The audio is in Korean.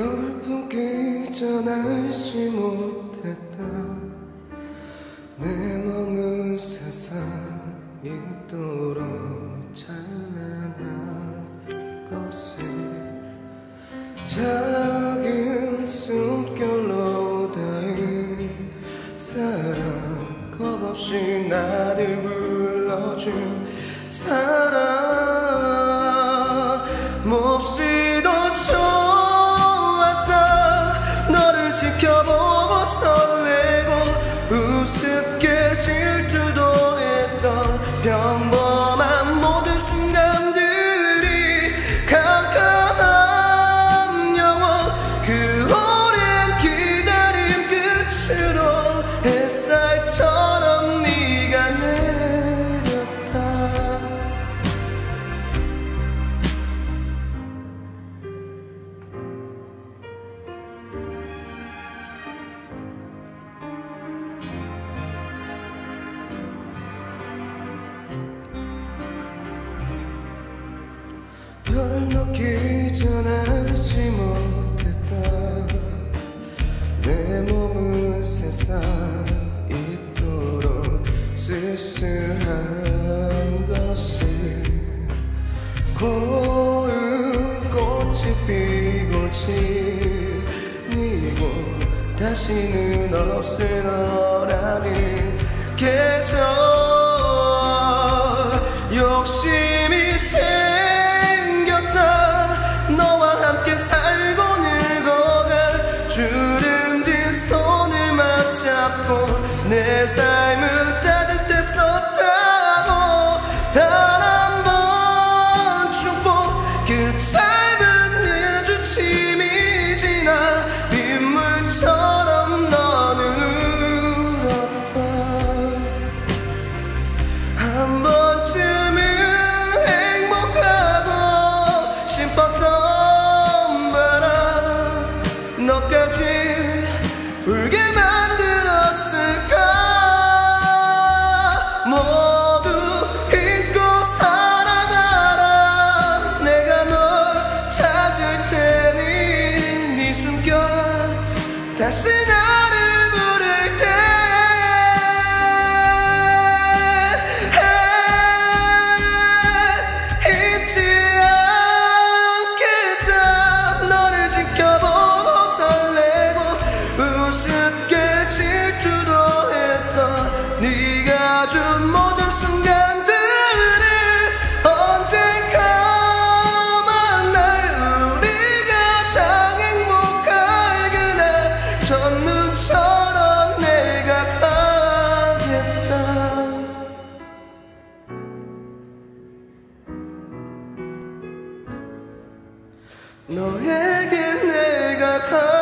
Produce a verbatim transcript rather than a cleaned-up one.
널 품기 전 알지 못했다. 내 맘은 세상이 도록 찬란한 것을 작은 숨결로 닿은 사랑, 겁없이 나를 불러준 사랑, 몹시도 좋았다. 너를 지켜보고 설레고 우습게 질투도 했던 평범한 모든 순간들이 캄캄한 영혼, 그 오랜 기다림 끝으로 햇살처럼 네가 내렸다. 널 놓기 전 알지 못했다. 내 몸은 세상 이토록 쓸쓸한 것을, 고운 꽃이 피고 지니고 다시는 없을 너라는 계절, 욕심이 새 너와 함께 살고 늙어갈 주름진 손을 맞잡고 내 삶은 따뜻했었다고. 단 한 번 축복, 그 짧은 해주침이 지나 빗물처럼 너는 울었다. 한 번쯤은 행복하고 싶었던 너까지 울게 만들었을까. 모두 잊고 살아가라. 내가 널 찾을 테니 네 숨결 다시 나를 부를 때 잊지 않겠다. 너를 지켜보 쉽게 질투도 했던 네가 준 모든 순간들을 언젠가만 날 우리가 참 행복할 그날 첫눈처럼 내가 가겠다. 너에게 내가 가